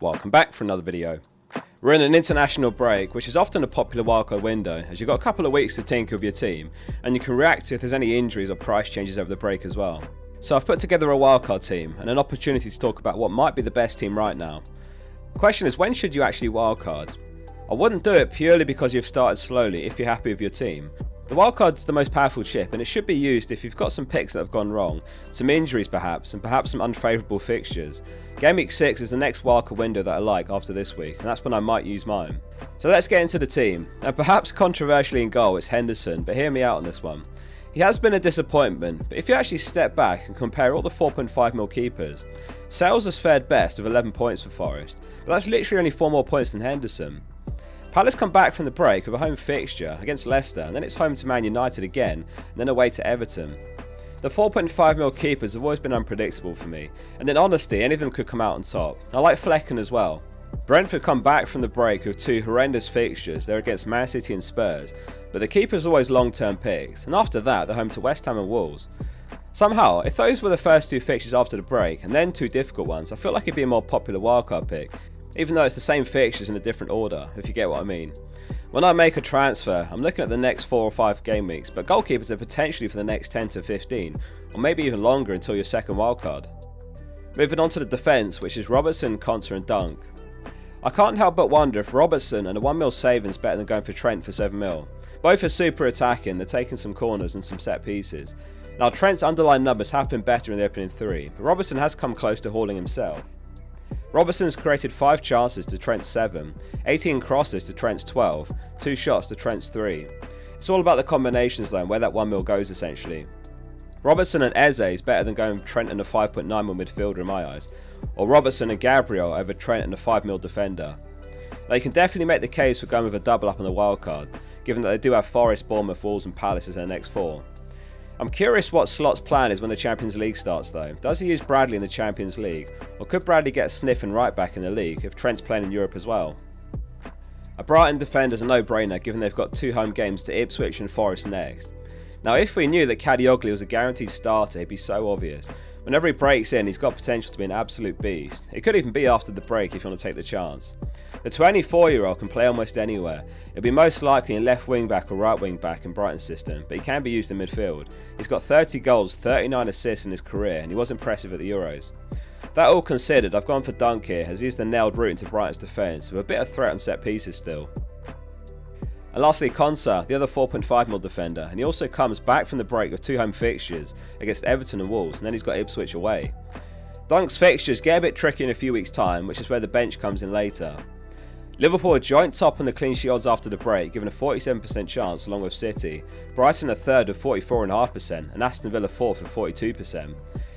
Welcome back for another video. We're in an international break, which is often a popular wildcard window, as you've got a couple of weeks to tinker with your team, and you can react to if there's any injuries or price changes over the break as well. So I've put together a wildcard team, and an opportunity to talk about what might be the best team right now. The question is, when should you actually wildcard? I wouldn't do it purely because you've started slowly if you're happy with your team. The wildcard's the most powerful chip, and it should be used if you've got some picks that have gone wrong, some injuries perhaps, and perhaps some unfavourable fixtures. Game week 6 is the next wildcard window that I like after this week, and that's when I might use mine. So let's get into the team, and perhaps controversially in goal it's Henderson, but hear me out on this one. He has been a disappointment, but if you actually step back and compare all the 4.5mm keepers, Sales has fared best with 11 points for Forest, but that's literally only 4 more points than Henderson. Palace come back from the break with a home fixture against Leicester, and then it's home to Man United again, and then away to Everton. The 4.5mm keepers have always been unpredictable for me, and in honesty, any of them could come out on top. I like Flecken as well. Brentford come back from the break with 2 horrendous fixtures. They're against Man City and Spurs, but the keepers always long-term picks, and after that they're home to West Ham and Wolves. Somehow, if those were the first 2 fixtures after the break, and then 2 difficult ones, I feel like it'd be a more popular wildcard pick, even though it's the same fixtures in a different order, if you get what I mean. When I make a transfer, I'm looking at the next 4 or 5 game weeks, but goalkeepers are potentially for the next 10 to 15, or maybe even longer until your second wildcard. Moving on to the defence, which is Robertson, Konsa and Dunk. I can't help but wonder if Robertson and a 1mm saving's better than going for Trent for 7mm. Both are super attacking, they're taking some corners and some set pieces. Now Trent's underlying numbers have been better in the opening 3, but Robertson has come close to hauling himself. Robertson's created 5 chances to Trent's 7, 18 crosses to Trent's 12, 2 shots to Trent's 3. It's all about the combinations though, and where that 1mm goes essentially. Robertson and Eze is better than going Trent and a 5.9mm midfielder in my eyes, or Robertson and Gabriel over Trent and a 5mm defender. Now you can definitely make the case for going with a double up on the wildcard, given that they do have Forest, Bournemouth, Wolves and Palace as their next 4. I'm curious what Slot's plan is when the Champions League starts though. Does he use Bradley in the Champions League, or could Bradley get a sniff and right back in the league if Trent's playing in Europe as well? A Brighton defender's a no-brainer given they've got 2 home games to Ipswich and Forest next. Now if we knew that Cadioglu was a guaranteed starter, it'd be so obvious. Whenever he breaks in, he's got potential to be an absolute beast. It could even be after the break if you want to take the chance. The 24-year-old can play almost anywhere. He'll be most likely in left wing-back or right wing-back in Brighton's system, but he can be used in midfield. He's got 30 goals, 39 assists in his career, and he was impressive at the Euros. That all considered, I've gone for Dunk here, as he's the nailed route into Brighton's defence, with a bit of threat on set pieces still. And lastly, Konsa, the other 4.5mm defender, and he also comes back from the break with 2 home fixtures against Everton and Wolves, and then he's got Ipswich away. Dunk's fixtures get a bit tricky in a few weeks' time, which is where the bench comes in later. Liverpool are joint top on the clean sheet odds after the break, given a 47% chance along with City, Brighton are third with 44.5%, and Aston Villa fourth with 42%.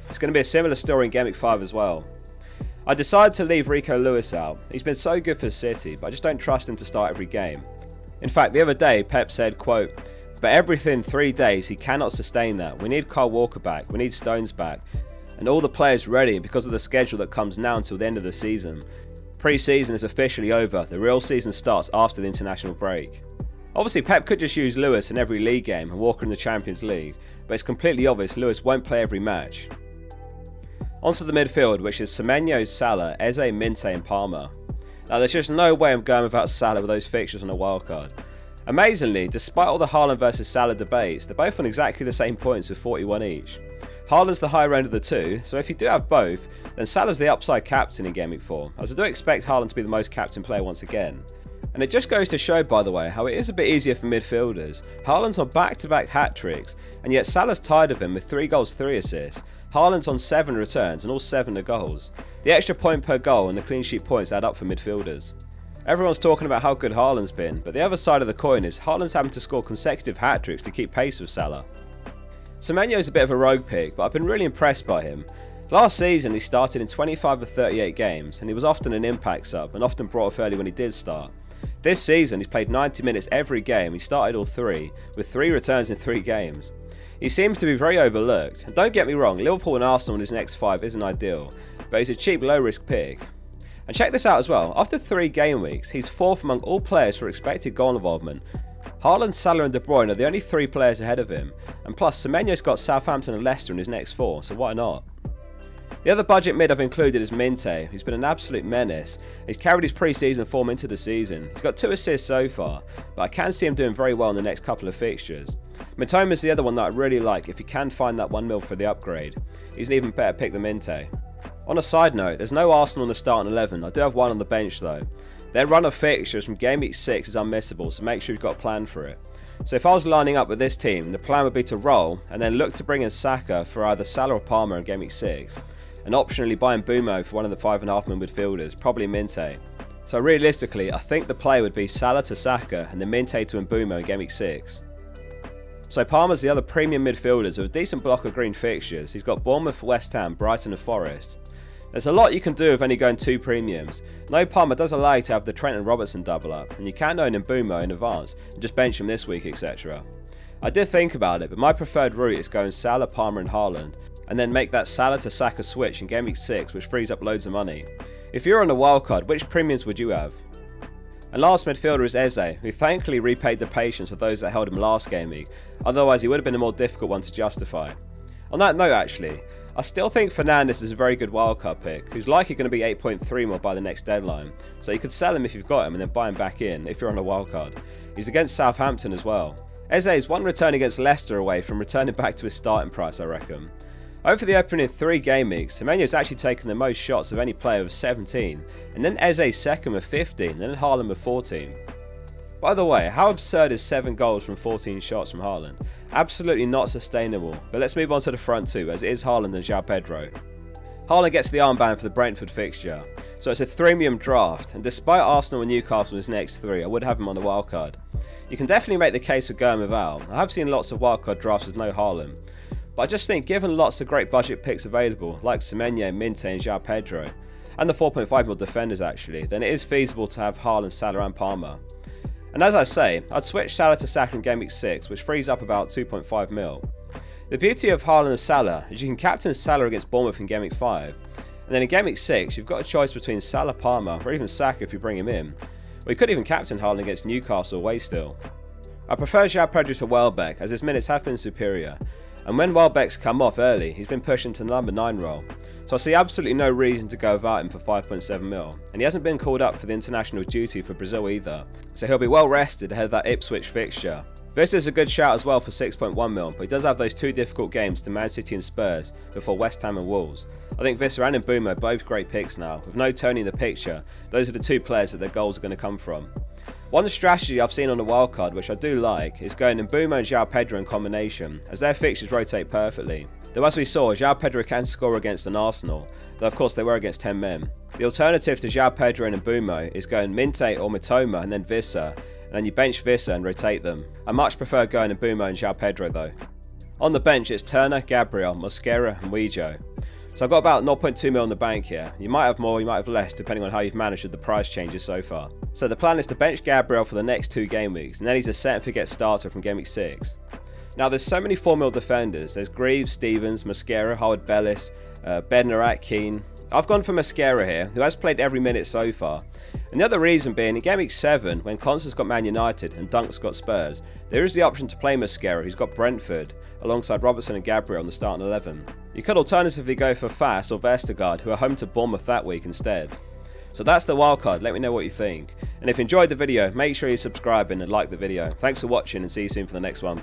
It's going to be a similar story in Game Week 5 as well. I decided to leave Rico Lewis out. He's been so good for City, but I just don't trust him to start every game. In fact, the other day Pep said, quote, "But everything 3 days, he cannot sustain that. We need Kyle Walker back, we need Stones back, and all the players ready because of the schedule that comes now until the end of the season. Pre-season is officially over, the real season starts after the international break." Obviously Pep could just use Lewis in every league game and Walker in the Champions League, but it's completely obvious Lewis won't play every match. Onto the midfield, which is Semenyo, Salah, Eze, Minte and Palmer. Now there's just no way I'm going without Salah with those fixtures on a wildcard. Amazingly, despite all the Haaland vs Salah debates, they're both on exactly the same points with 41 each. Haaland's the higher end of the 2, so if you do have both, then Salah's the upside captain in Game Week 4, as I do expect Haaland to be the most captain player once again. And it just goes to show, by the way, how it is a bit easier for midfielders. Haaland's on back-to-back hat-tricks, and yet Salah's tied of him with 3 goals, 3 assists. Haaland's on 7 returns, and all 7 are goals. The extra point per goal and the clean sheet points add up for midfielders. Everyone's talking about how good Haaland's been, but the other side of the coin is Haaland's having to score consecutive hat-tricks to keep pace with Salah. Semenyo's a bit of a rogue pick, but I've been really impressed by him. Last season he started in 25 of 38 games, and he was often an impact sub, and often brought off early when he did start. This season he's played 90 minutes every game, he started all 3, with 3 returns in 3 games. He seems to be very overlooked, and don't get me wrong, Liverpool and Arsenal in his next 5 isn't ideal, but he's a cheap low-risk pick. And check this out as well, after 3 game weeks, he's 4th among all players for expected goal involvement. Haaland, Salah and De Bruyne are the only 3 players ahead of him, and plus Semenyo's got Southampton and Leicester in his next 4, so why not? The other budget mid I've included is Minte, who's been an absolute menace. He's carried his pre-season form into the season. He's got 2 assists so far, but I can see him doing very well in the next couple of fixtures. Mitoma's the other one that I really like if you can find that 1 mil for the upgrade. He's an even better pick than Minte. On a side note, there's no Arsenal in the starting 11. I do have one on the bench though. Their run of fixtures from game week 6 is unmissable, so make sure you've got a plan for it. So if I was lining up with this team, the plan would be to roll and then look to bring in Saka for either Salah or Palmer in game week 6, and optionally buying Mbeumo for one of the 5.5 man midfielders, probably Minte. So realistically, I think the play would be Salah to Saka and then Minte to Mbeumo in game week 6. So Palmer's the other premium midfielders with a decent block of green fixtures. He's got Bournemouth, West Ham, Brighton and Forest. There's a lot you can do with only going 2 premiums. No, Palmer does allow you to have the Trent and Robertson double up, and you can own Mbeumo in advance and just bench him this week, etc. I did think about it, but my preferred route is going Salah, Palmer and Haaland, and then make that Salah to Saka switch in game week 6, which frees up loads of money. If you're on a wildcard, which premiums would you have? And last midfielder is Eze, who thankfully repaid the patience of those that held him last game week, otherwise he would have been a more difficult one to justify. On that note actually, I still think Fernandes is a very good wildcard pick, who's likely going to be 8.3 more by the next deadline, so you could sell him if you've got him and then buy him back in if you're on a wildcard. He's against Southampton as well. Eze is 1 return against Leicester away from returning back to his starting price, I reckon. Over the opening 3 game weeks, Semenyo's actually taken the most shots of any player with 17, and then Eze's second with 15, and then Haaland with 14. By the way, how absurd is 7 goals from 14 shots from Haaland? Absolutely not sustainable, but let's move on to the front two, as it is Haaland and João Pedro. Haaland gets the armband for the Brentford fixture, so it's a 3 million draft, and despite Arsenal and Newcastle in his next 3, I would have him on the wildcard. You can definitely make the case for going without. I have seen lots of wildcard drafts with no Haaland, but I just think given lots of great budget picks available, like Semenyo, Minte and João Pedro, and the 4.5 mil defenders actually, then it is feasible to have Haaland, Salah and Palmer. And as I say, I'd switch Salah to Saka in game week 6, which frees up about 2.5 mil. The beauty of Haaland and Salah is you can captain Salah against Bournemouth in game week 5, and then in game week 6 you've got a choice between Salah, Palmer or even Saka if you bring him in. Or you could even captain Haaland against Newcastle away still. I prefer João Pedro to Welbeck as his minutes have been superior, and when Welbeck's come off early, he's been pushed into the number 9 role, so I see absolutely no reason to go without him for 5.7 mil, and he hasn't been called up for the international duty for Brazil either, so he'll be well rested ahead of that Ipswich fixture. Visser's a good shout as well for 6.1 mil, but he does have those 2 difficult games to Man City and Spurs before West Ham and Wolves. I think Visser and Mbeumo are both great picks now. With no Tony in the picture, those are the 2 players that their goals are going to come from. One strategy I've seen on the wildcard, which I do like, is going Mbeumo and João Pedro in combination, as their fixtures rotate perfectly. Though as we saw, João Pedro can score against an Arsenal, though of course they were against 10 men. The alternative to João Pedro and Mbeumo is going Minte or Mitoma and then Visser, and then you bench Visser and rotate them. I much prefer going Mbeumo and João Pedro though. On the bench it's Turner, Gabriel, Mosquera and Wejo. So I've got about 0.2 mil in the bank here. You might have more, you might have less, depending on how you've managed with the price changes so far. So the plan is to bench Gabriel for the next 2 game weeks, and then he's a set and forget starter from game week 6. Now there's so many 4 mil defenders. There's Greaves, Stevens, Mascara, Howard Bellis, Bednarek, Keane. I've gone for Mascara here, who has played every minute so far. And the other reason being, in game week 7, when Konsa's got Man United and Dunk's got Spurs, there is the option to play Mascara, who's got Brentford, alongside Robertson and Gabriel on the starting 11. You could alternatively go for Fass or Vestergaard, who are home to Bournemouth that week instead. So that's the wildcard, let me know what you think. And if you enjoyed the video, make sure you're subscribing and like the video. Thanks for watching and see you soon for the next one.